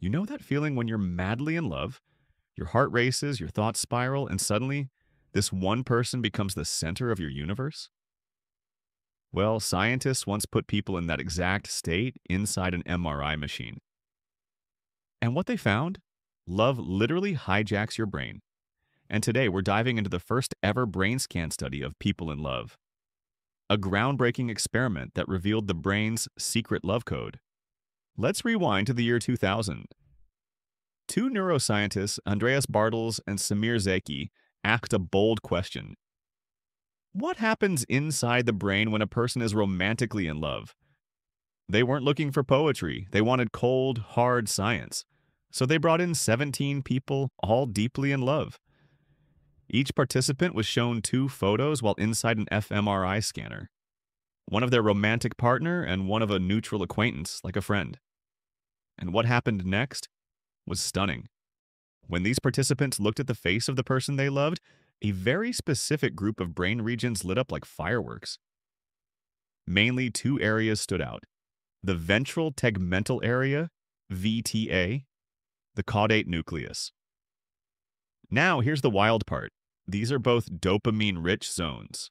You know that feeling when you're madly in love? Your heart races, your thoughts spiral, and suddenly, this one person becomes the center of your universe? Well, scientists once put people in that exact state inside an MRI machine. And what they found? Love literally hijacks your brain. And today, we're diving into the first ever brain scan study of people in love. A groundbreaking experiment that revealed the brain's secret love code. Let's rewind to the year 2000. Two neuroscientists, Andreas Bartels and Samir Zeki, asked a bold question. What happens inside the brain when a person is romantically in love? They weren't looking for poetry. They wanted cold, hard science. So they brought in 17 people, all deeply in love. Each participant was shown two photos while inside an fMRI scanner. One of their romantic partner and one of a neutral acquaintance, like a friend. And what happened next was stunning. When these participants looked at the face of the person they loved, a very specific group of brain regions lit up like fireworks. Mainly two areas stood out: the ventral tegmental area, VTA, the caudate nucleus. Now, here's the wild part. These are both dopamine-rich zones.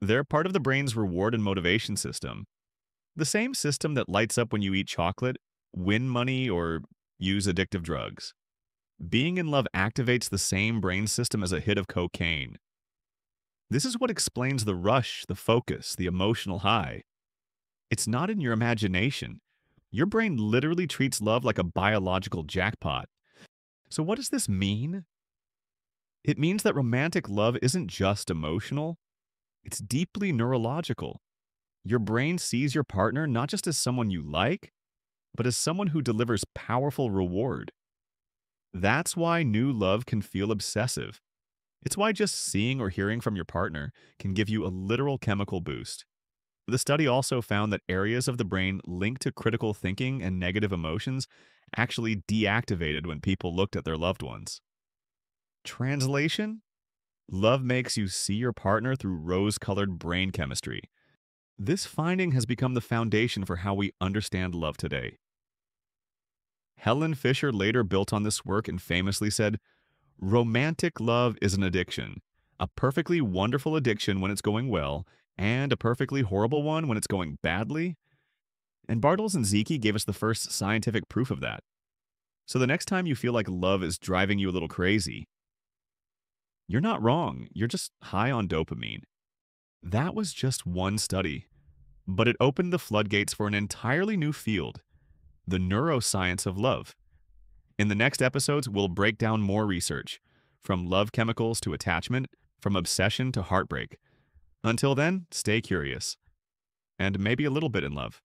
They're part of the brain's reward and motivation system, the same system that lights up when you eat chocolate, win money, or use addictive drugs. Being in love activates the same brain system as a hit of cocaine. This is what explains the rush, the focus, the emotional high. It's not in your imagination. Your brain literally treats love like a biological jackpot. So what does this mean? It means that romantic love isn't just emotional. It's deeply neurological. Your brain sees your partner not just as someone you like, but as someone who delivers powerful reward. That's why new love can feel obsessive. It's why just seeing or hearing from your partner can give you a literal chemical boost. The study also found that areas of the brain linked to critical thinking and negative emotions actually deactivated when people looked at their loved ones. Translation? Love makes you see your partner through rose-colored brain chemistry. This finding has become the foundation for how we understand love today. Helen Fisher later built on this work and famously said, "Romantic love is an addiction, a perfectly wonderful addiction when it's going well, and a perfectly horrible one when it's going badly." And Bartels and Zeki gave us the first scientific proof of that. So the next time you feel like love is driving you a little crazy, you're not wrong, you're just high on dopamine. That was just one study, but it opened the floodgates for an entirely new field, the neuroscience of love. In the next episodes, we'll break down more research, from love chemicals to attachment, from obsession to heartbreak. Until then, stay curious, and maybe a little bit in love.